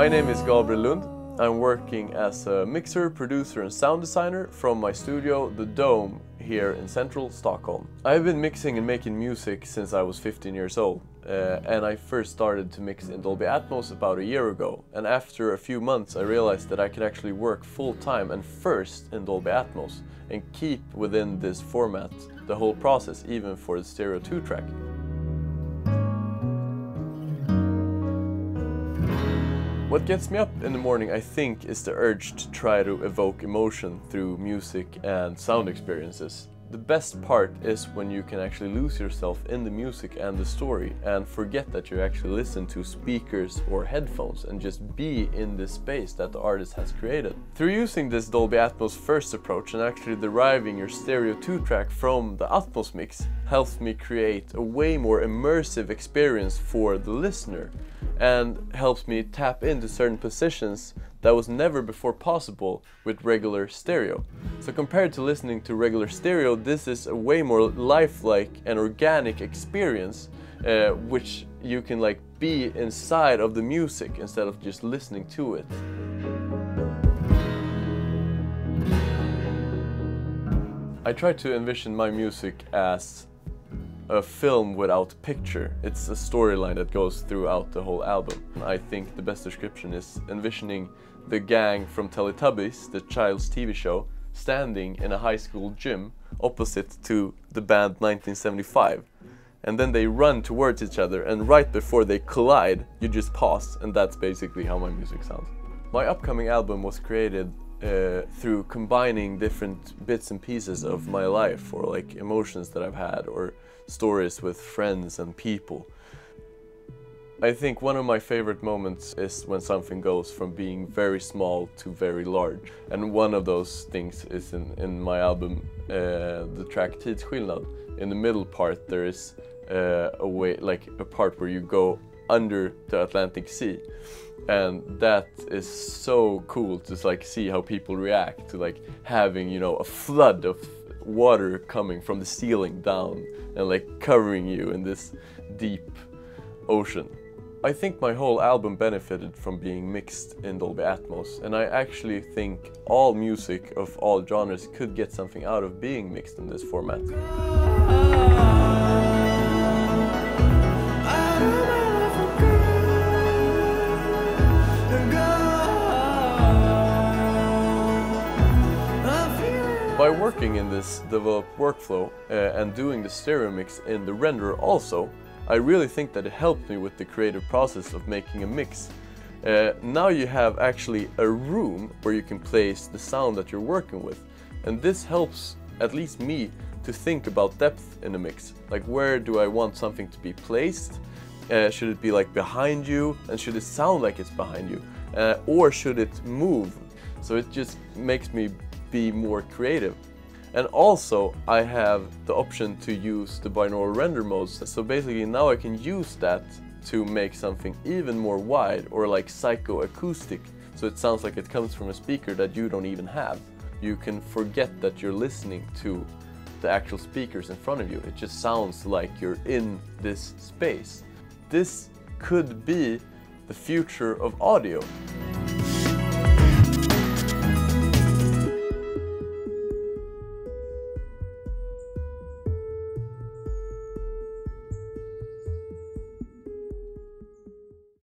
My name is Gabriel Lundh. I'm working as a mixer, producer and sound designer from my studio, The Dome, here in central Stockholm. I've been mixing and making music since I was 15 years old. And I first started to mix in Dolby Atmos about a year ago, and after a few months I realized that I could actually work full-time and first in Dolby Atmos and keep within this format the whole process, even for the Stereo 2 track. What gets me up in the morning, I think, is the urge to try to evoke emotion through music and sound experiences. The best part is when you can actually lose yourself in the music and the story and forget that you actually listen to speakers or headphones and just be in this space that the artist has created. Through using this Dolby Atmos first approach and actually deriving your Stereo 2 track from the Atmos mix helps me create a way more immersive experience for the listener and helps me tap into certain positions that was never before possible with regular stereo. So compared to listening to regular stereo, this is a way more lifelike and organic experience, which you can like be inside of the music instead of just listening to it. I try to envision my music as a film without picture. It's a storyline that goes throughout the whole album. I think the best description is envisioning the gang from Teletubbies, the child's TV show, standing in a high school gym opposite to the band 1975. And then they run towards each other, and right before they collide, you just pause, and that's basically how my music sounds. My upcoming album was created through combining different bits and pieces of my life, or like emotions that I've had or stories with friends and people. I think one of my favorite moments is when something goes from being very small to very large, and one of those things is in my album, the track Tidsskillnad. In the middle part there is a part where you go under the Atlantic Sea, and that is so cool to like see how people react to like having, you know, a flood of water coming from the ceiling down and like covering you in this deep ocean. I think my whole album benefited from being mixed in Dolby Atmos, and I actually think all music of all genres could get something out of being mixed in this format. By working in this developed workflow and doing the stereo mix in the renderer also, I really think that it helped me with the creative process of making a mix. Now you have actually a room where you can place the sound that you're working with, and this helps at least me to think about depth in a mix. Like, where do I want something to be placed? Should it be like behind you, and should it sound like it's behind you, or should it move? So it just makes me be more creative. And also I have the option to use the binaural render modes, so basically now I can use that to make something even more wide or like psychoacoustic, so it sounds like it comes from a speaker that you don't even have. You can forget that you're listening to the actual speakers in front of you, it just sounds like you're in this space. This could be the future of audio.